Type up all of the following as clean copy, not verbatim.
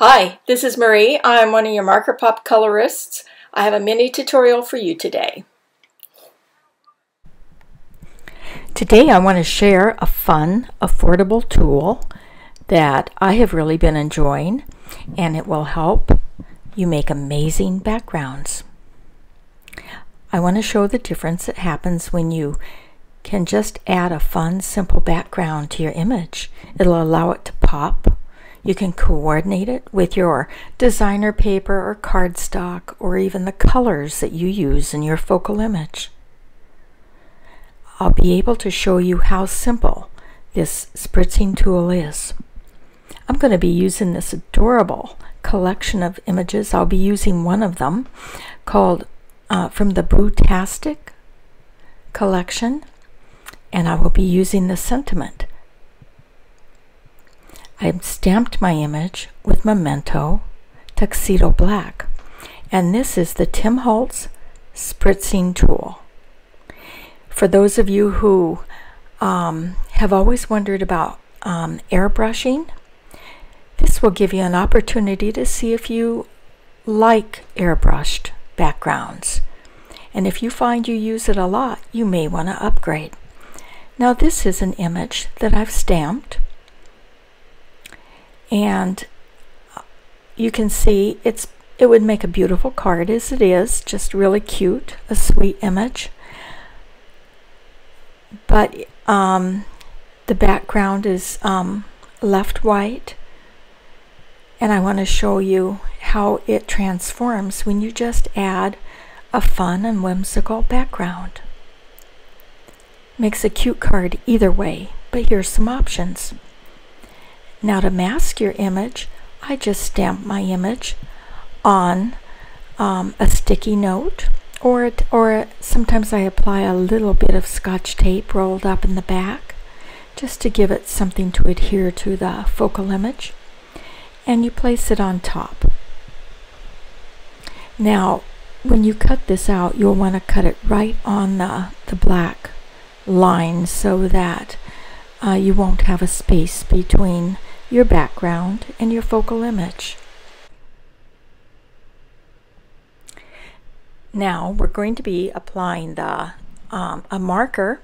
Hi, this is Marie. I'm one of your MarkerPop colorists. I have a mini tutorial for you today. Today I want to share a fun, affordable tool that I have really been enjoying, and it will help you make amazing backgrounds. I want to show the difference that happens when you can just add a fun, simple background to your image. It'll allow it to pop. You can coordinate it with your designer paper or cardstock, or even the colors that you use in your focal image. I'll be able to show you how simple this spritzing tool is. I'm going to be using this adorable collection of images. I'll be using one of them called from the Boo-tastic Collection, and I will be using the sentiment. I've stamped my image with Memento Tuxedo Black, and this is the Tim Holtz Spritzing Tool. For those of you who have always wondered about airbrushing, this will give you an opportunity to see if you like airbrushed backgrounds. And if you find you use it a lot, you may want to upgrade. Now, this is an image that I've stamped, and you can see it would make a beautiful card as it is, just really cute, a sweet image. But the background is left white, and I want to show you how it transforms when you just add a fun and whimsical background. Makes a cute card either way, but here's some options. Now, to mask your image, I just stamped my image on a sticky note, or sometimes I apply a little bit of Scotch tape rolled up in the back, just to give it something to adhere to the focal image, and you place it on top. Now, when you cut this out, you'll want to cut it right on the black line, so that you won't have a space between your background and your focal image. Now we're going to be applying the a marker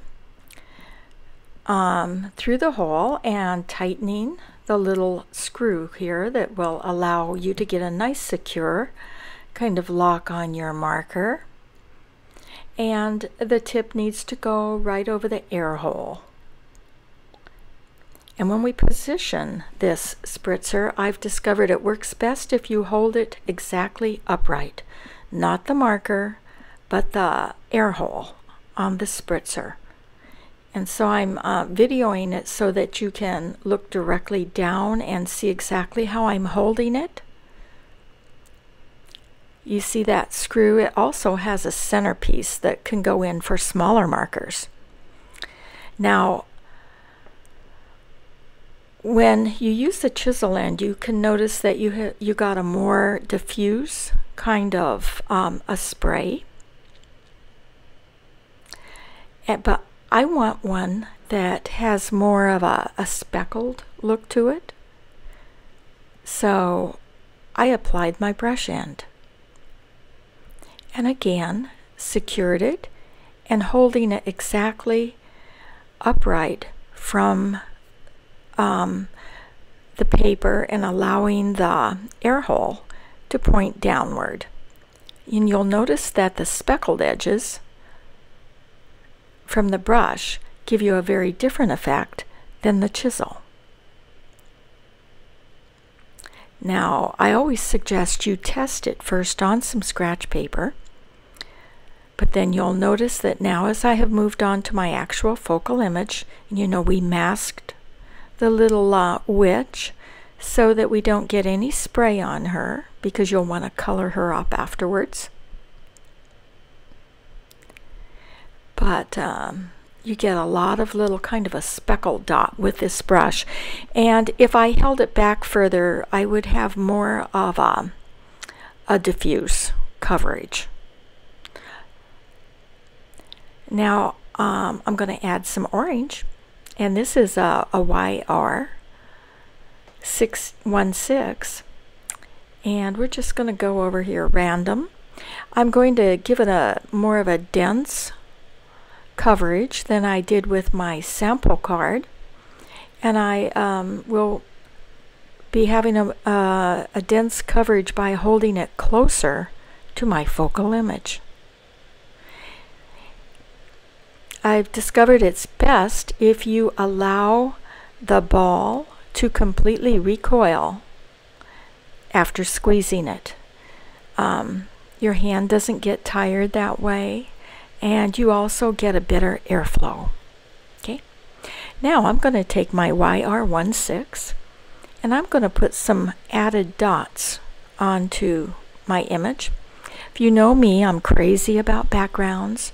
through the hole and tightening the little screw here that will allow you to get a nice secure kind of lock on your marker. And the tip needs to go right over the air hole. And when we position this spritzer, I've discovered it works best if you hold it exactly upright. Not the marker, but the air hole on the spritzer. And so I'm videoing it so that you can look directly down and see exactly how I'm holding it. You see that screw? It also has a centerpiece that can go in for smaller markers. Now, when you use the chisel end, you can notice that you got a more diffuse kind of a spray. But I want one that has more of a speckled look to it. So I applied my brush end. And again, secured it and holding it exactly upright from the paper, and allowing the air hole to point downward. And you'll notice that the speckled edges from the brush give you a very different effect than the chisel. Now, I always suggest you test it first on some scratch paper, but then you'll notice that now, as I have moved on to my actual focal image, and you know we masked the little witch so that we don't get any spray on her, because you'll want to color her up afterwards. But you get a lot of little kind of a speckled dot with this brush. And if I held it back further, I would have more of a diffuse coverage. Now I'm going to add some orange, and this is a YR 616, and we're just going to go over here random. I'm going to give it a more of a dense coverage than I did with my sample card, and I will be having a dense coverage by holding it closer to my focal image. I've discovered it's best if you allow the ball to completely recoil after squeezing it. Your hand doesn't get tired that way, and you also get a better airflow. Okay, now I'm going to take my YR16 and I'm going to put some added dots onto my image. If you know me, I'm crazy about backgrounds,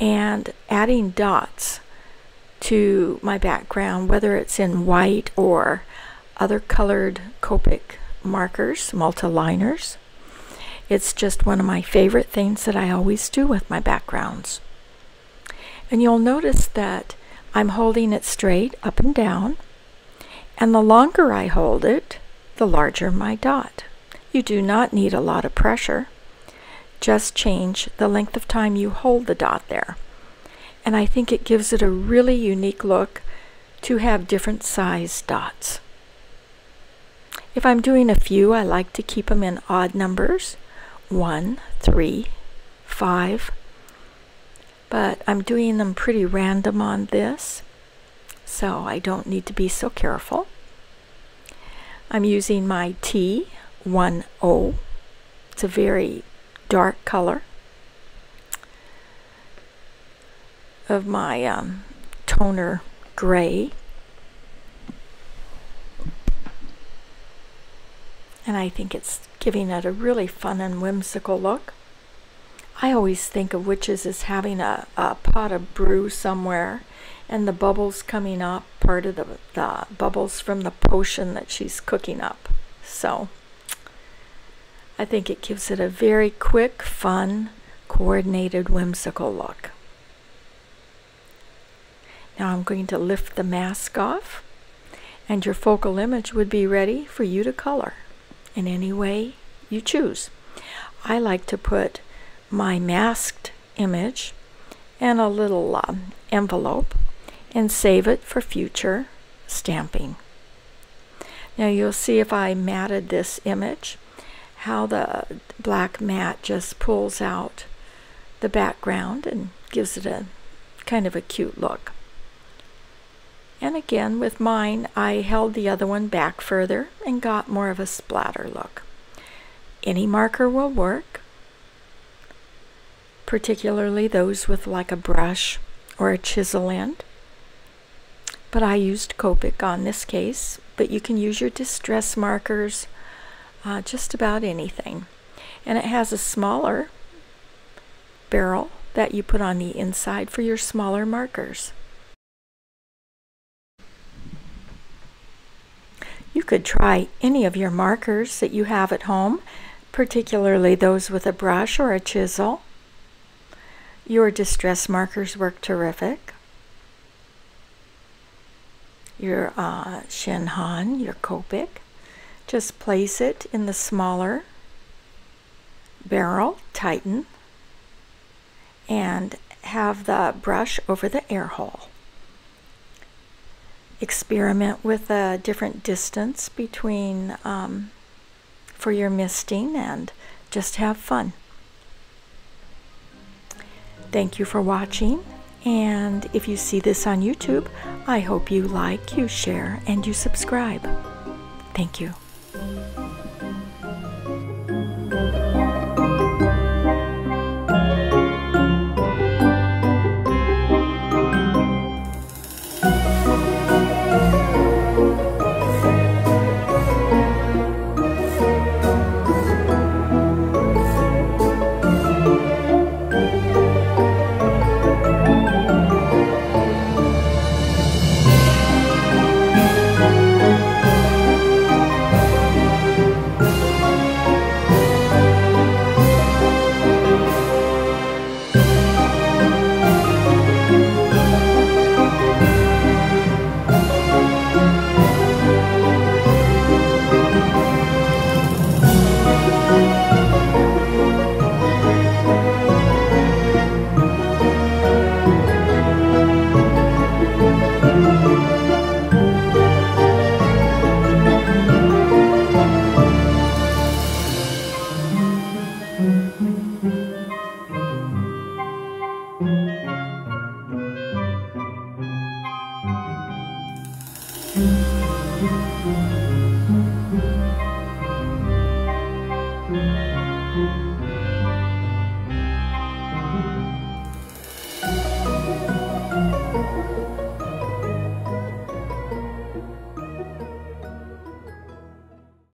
and adding dots to my background, whether it's in white or other colored Copic markers, multiliners, it's just one of my favorite things that I always do with my backgrounds. And you'll notice that I'm holding it straight up and down, and the longer I hold it, the larger my dot. You do not need a lot of pressure. Just change the length of time you hold the dot there. And I think it gives it a really unique look to have different size dots. If I'm doing a few, I like to keep them in odd numbers, 1, 3, 5, but I'm doing them pretty random on this, so I don't need to be so careful. I'm using my T10. It's a very dark color of my toner gray, and I think it's giving it a really fun and whimsical look. I always think of witches as having a pot of brew somewhere, and the bubbles coming up, part of the bubbles from the potion that she's cooking up. So I think it gives it a very quick, fun, coordinated, whimsical look. Now I'm going to lift the mask off, and your focal image would be ready for you to color in any way you choose. I like to put my masked image in a little envelope and save it for future stamping. Now you'll see if I matted this image, how the black matte just pulls out the background and gives it a kind of a cute look. And again, with mine, I held the other one back further and got more of a splatter look. Any marker will work, particularly those with like a brush or a chisel end. But I used Copic on this case, but you can use your distress markers, just about anything. And it has a smaller barrel that you put on the inside for your smaller markers. You could try any of your markers that you have at home, particularly those with a brush or a chisel. Your distress markers work terrific. Your Shenhan, your Copic. Just place it in the smaller barrel, tighten, and have the brush over the air hole. Experiment with a different distance between for your misting, and just have fun. Thank you for watching, and if you see this on YouTube, I hope you like, you share, and you subscribe. Thank you.